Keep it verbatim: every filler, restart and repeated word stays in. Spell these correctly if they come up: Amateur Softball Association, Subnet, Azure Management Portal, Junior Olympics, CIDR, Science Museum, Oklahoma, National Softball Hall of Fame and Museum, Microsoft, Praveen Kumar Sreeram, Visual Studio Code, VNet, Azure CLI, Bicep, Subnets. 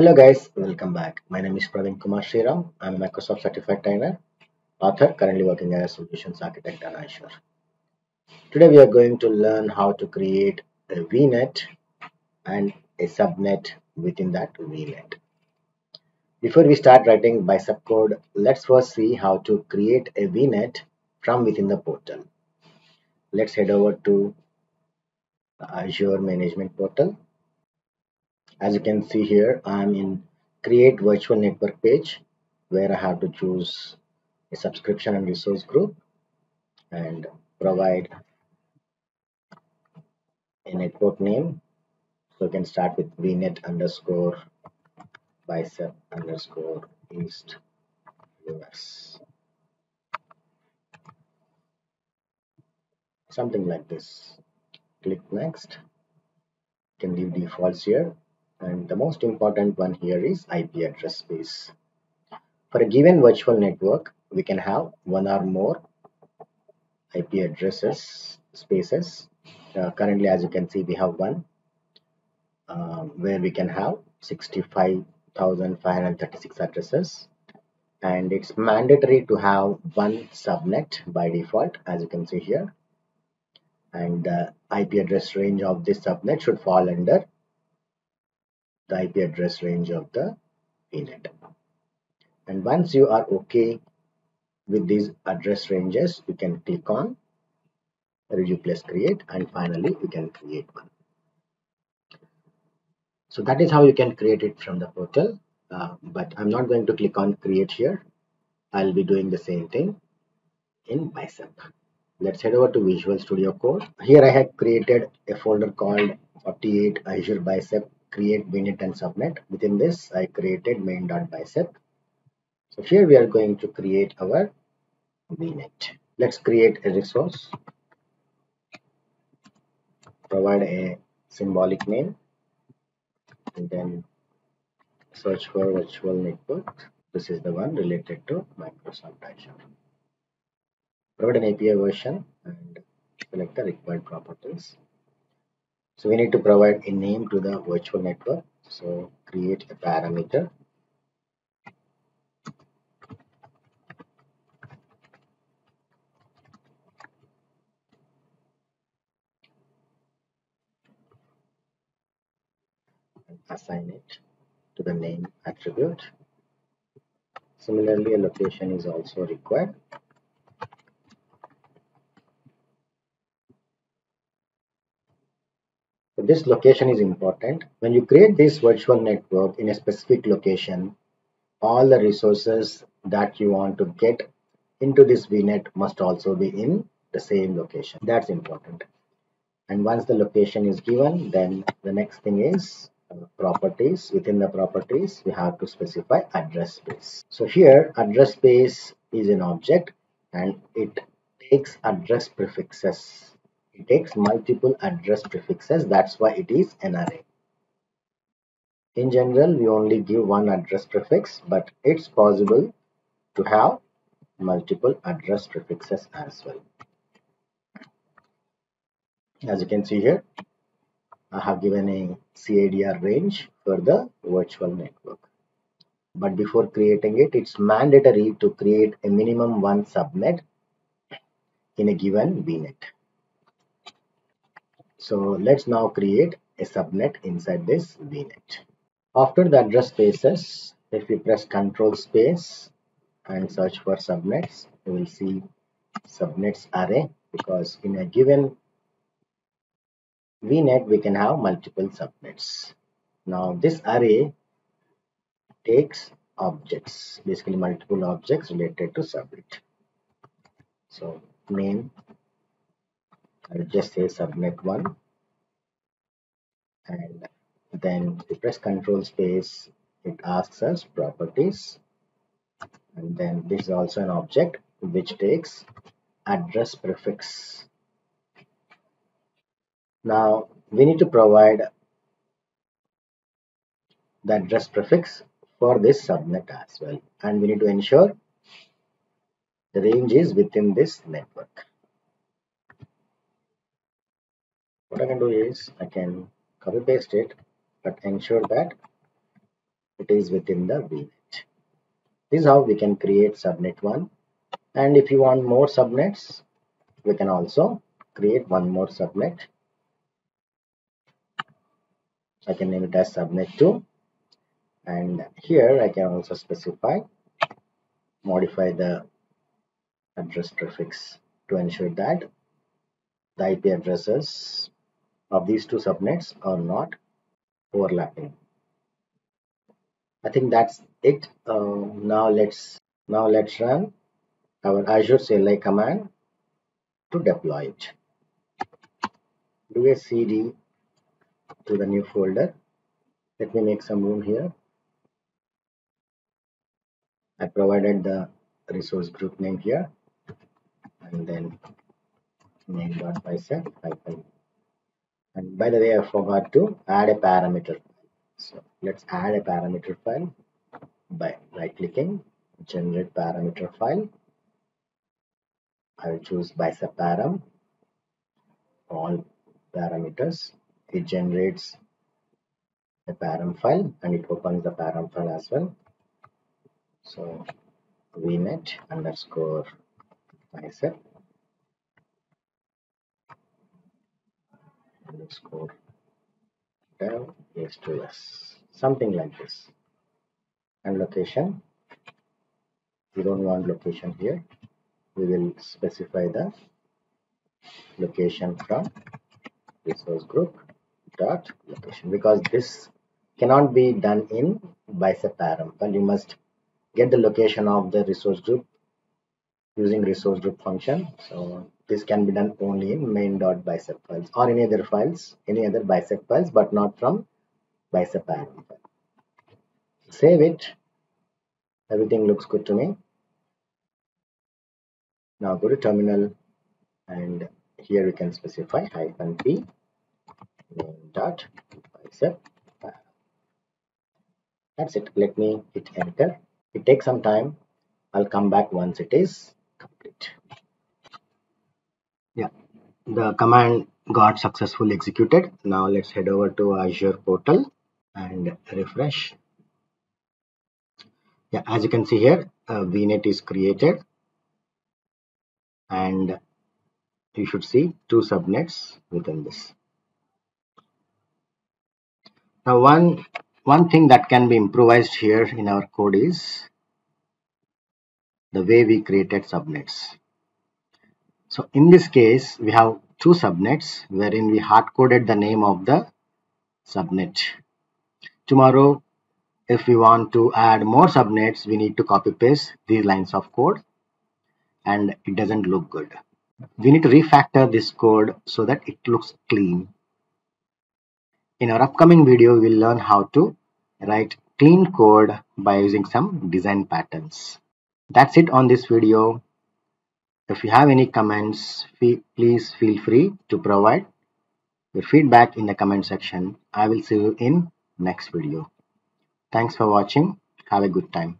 Hello guys, welcome back. My name is Praveen Kumar Sreeram. I'm a Microsoft certified trainer, author, currently working as a solutions architect on Azure. Today we are going to learn how to create a V net and a subnet within that V net. Before we start writing Bicep code, let's first see how to create a V net from within the portal. Let's head over to Azure Management Portal. As you can see here, I'm in create virtual network page where I have to choose a subscription and resource group and provide a network name. So you can start with VNet underscore bicep underscore east U S. Something like this. Click next. You can leave defaults here. And the most important one here is I P address space. For a given virtual network, we can have one or more I P addresses spaces. Uh, currently, as you can see, we have one um, where we can have sixty-five thousand five hundred thirty-six addresses, and it's mandatory to have one subnet by default, as you can see here. And the I P address range of this subnet should fall under the I P address range of the V net. And once you are okay with these address ranges, you can click on review plus create, and finally you can create one. So that is how you can create it from the portal, uh, but I'm not going to click on create here. I'll be doing the same thing in Bicep. Let's head over to Visual Studio Code. Here I have created a folder called forty-eight Azure Bicep create V net and subnet. Within this, I created main.bicep. So here we are going to create our V net. Let's create a resource. Provide a symbolic name and then search for virtual network. This is the one related to Microsoft Azure. Provide an A P I version and select the required properties. So we need to provide a name to the virtual network. So create a parameter. And assign it to the name attribute. Similarly, a location is also required. This location is important. When you create this virtual network in a specific location, all the resources that you want to get into this V net must also be in the same location. That's important. And once the location is given, then the next thing is properties. Within the properties, we have to specify address space. So here, address space is an object and it takes address prefixes. It takes multiple address prefixes, that's why it is an array. In general, we only give one address prefix, but it's possible to have multiple address prefixes as well. As you can see here, I have given a C I D R range for the virtual network. But before creating it, it's mandatory to create a minimum one subnet in a given V net. So let's now create a subnet inside this V net. After the address spaces, if we press control space and search for subnets, you will see subnets array, because in a given V net, we can have multiple subnets. Now this array takes objects, basically multiple objects related to subnet. So name, I'll just say subnet one, and then we press control space, it asks us properties, and then this is also an object which takes address prefix. Now we need to provide the address prefix for this subnet as well, and we need to ensure the range is within this network. What I can do is I can copy paste it, but ensure that properties within the V net. This is how we can create subnet one. And if you want more subnets, we can also create one more subnet. I can name it as subnet two. And here I can also specify, modify the address prefix to ensure that the I P addresses of these two subnets are not overlapping. I think that's it. Uh, now let's now let's run our Azure C L I command to deploy it. Do a C D to the new folder. Let me make some room here. I provided the resource group name here, and then name.bicep. And by the way, I forgot to add a parameter. So let's add a parameter file by right clicking, generate parameter file. I will choose bicep param, all parameters. It generates a param file and it opens the param file as well. So vnet underscore bicep underscore dev h two s, something like this. And location, we don't want location here. We will specify the location from resource group dot location, because this cannot be done in bicep param, but you must get the location of the resource group using resource group function. So this can be done only in main.bicep files or any other files, any other bicep files, but not from bicep param. Save it. Everything looks good to me. Now go to terminal, and here we can specify hyphen p dot bicep. That's it. Let me hit enter. It takes some time. I'll come back once it is complete. Yeah, the command got successfully executed. Now let's head over to Azure portal and refresh. Yeah, as you can see here, uh, VNet is created. And you should see two subnets within this. Now one, one thing that can be improvised here in our code is the way we created subnets. So in this case, we have two subnets wherein we hard-coded the name of the subnet. Tomorrow, if we want to add more subnets, we need to copy-paste these lines of code. And it doesn't look good. We need to refactor this code so that it looks clean. In our upcoming video, we'll learn how to write clean code by using some design patterns. That's it on this video. If you have any comments, please feel free to provide your feedback in the comment section. I will see you in next video. Thanks for watching. Have a good time.